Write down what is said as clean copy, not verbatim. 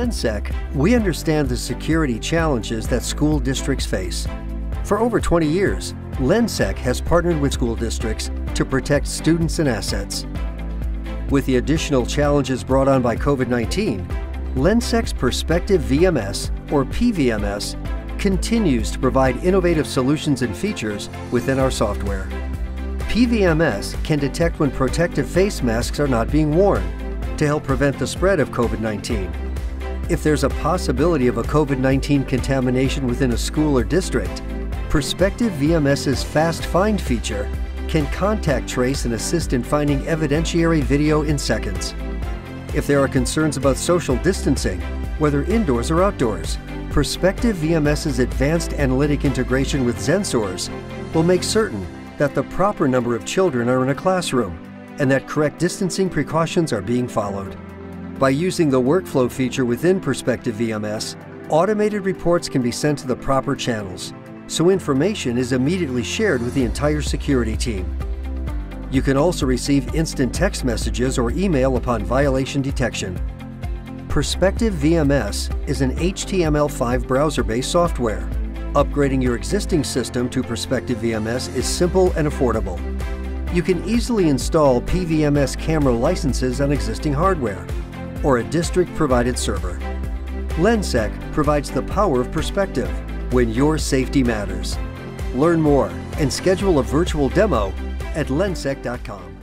LENSEC, we understand the security challenges that school districts face. For over 20 years, LENSEC has partnered with school districts to protect students and assets. With the additional challenges brought on by COVID-19, LENSEC's Perspective VMS, or PVMS, continues to provide innovative solutions and features within our software. PVMS can detect when protective face masks are not being worn to help prevent the spread of COVID-19. If there's a possibility of a COVID-19 contamination within a school or district, Perspective VMS's Fast Find feature can contact trace and assist in finding evidentiary video in seconds. If there are concerns about social distancing, whether indoors or outdoors, Perspective VMS's advanced analytic integration with ZENSORS will make certain that the proper number of children are in a classroom and that correct distancing precautions are being followed. By using the workflow feature within Perspective VMS, automated reports can be sent to the proper channels, so information is immediately shared with the entire security team. You can also receive instant text messages or email upon violation detection. Perspective VMS is an HTML5 browser-based software. Upgrading your existing system to Perspective VMS is simple and affordable. You can easily install PVMS camera licenses on existing hardware or a district-provided server. LENSEC provides the power of perspective when your safety matters. Learn more and schedule a virtual demo at lensec.com.